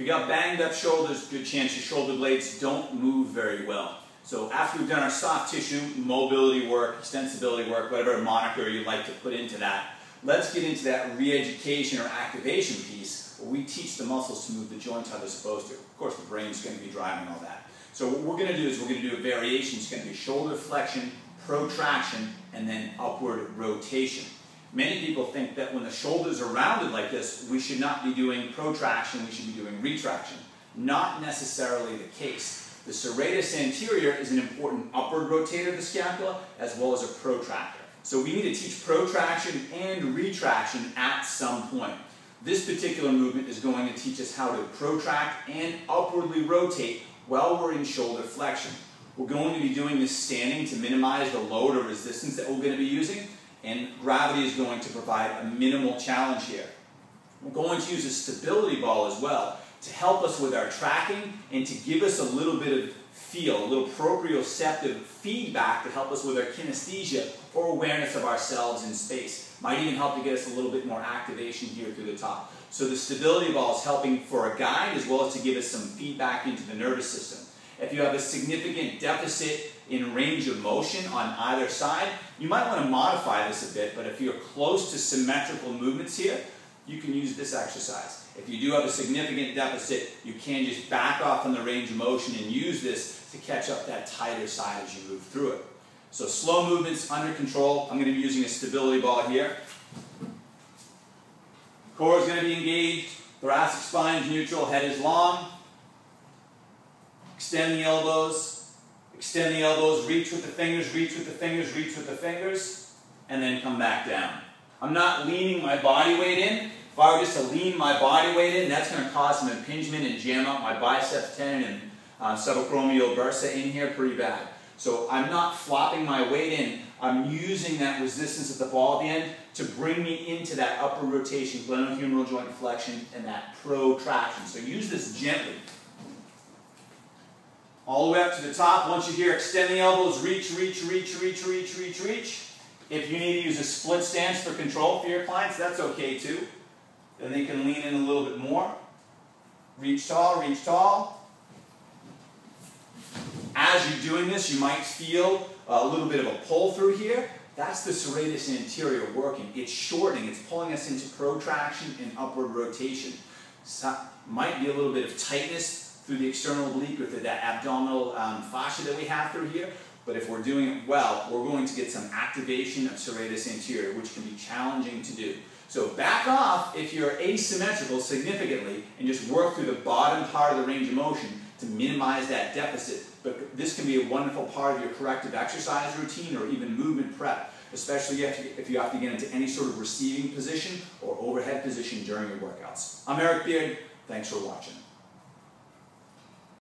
If you got banged up shoulders, good chance your shoulder blades don't move very well. So after we've done our soft tissue, mobility work, extensibility work, whatever moniker you like to put into that, let's get into that re-education or activation piece where we teach the muscles to move the joints how they're supposed to. Of course, the brain's going to be driving all that. So what we're going to do is we're going to do a variation. It's going to be shoulder flexion, protraction, and then upward rotation. Many people think that when the shoulders are rounded like this, we should not be doing protraction, we should be doing retraction. Not necessarily the case. The serratus anterior is an important upward rotator of the scapula as well as a protractor. So we need to teach protraction and retraction at some point. This particular movement is going to teach us how to protract and upwardly rotate while we're in shoulder flexion. We're going to be doing this standing to minimize the load or resistance that we're going to be using. And gravity is going to provide a minimal challenge here. We're going to use a stability ball as well to help us with our tracking and to give us a little bit of feel, a little proprioceptive feedback to help us with our kinesthesia or awareness of ourselves in space. Might even help to get us a little bit more activation here through the top. So the stability ball is helping for a guide as well as to give us some feedback into the nervous system. If you have a significant deficit in range of motion on either side, you might want to modify this a bit, but if you're close to symmetrical movements here, you can use this exercise. If you do have a significant deficit, you can just back off on the range of motion and use this to catch up that tighter side as you move through it. So slow movements under control. I'm going to be using a stability ball here. Core is going to be engaged, thoracic spine is neutral, head is long. Extend the elbows. Extend the elbows, reach with the fingers, reach with the fingers, reach with the fingers, and then come back down. I'm not leaning my body weight in. If I were just to lean my body weight in, that's going to cause some impingement and jam up my biceps tendon and subacromial bursa in here pretty bad. So I'm not flopping my weight in. I'm using that resistance at the ball at the end to bring me into that upper rotation, glenohumeral joint flexion, and that protraction. So use this gently. All the way up to the top. Once you hear extend the elbows, reach, reach, reach, reach, reach, reach, reach. If you need to use a split stance for control for your clients, that's okay too. Then they can lean in a little bit more. Reach tall, reach tall. As you're doing this, you might feel a little bit of a pull through here. That's the serratus anterior working. It's shortening, it's pulling us into protraction and upward rotation. So, might be a little bit of tightness through the external oblique or through that abdominal fascia that we have through here. But if we're doing it well, we're going to get some activation of serratus anterior, which can be challenging to do. So back off if you're asymmetrical significantly and just work through the bottom part of the range of motion to minimize that deficit. But this can be a wonderful part of your corrective exercise routine or even movement prep, especially if you have to get into any sort of receiving position or overhead position during your workouts. I'm Eric Beard. Thanks for watching.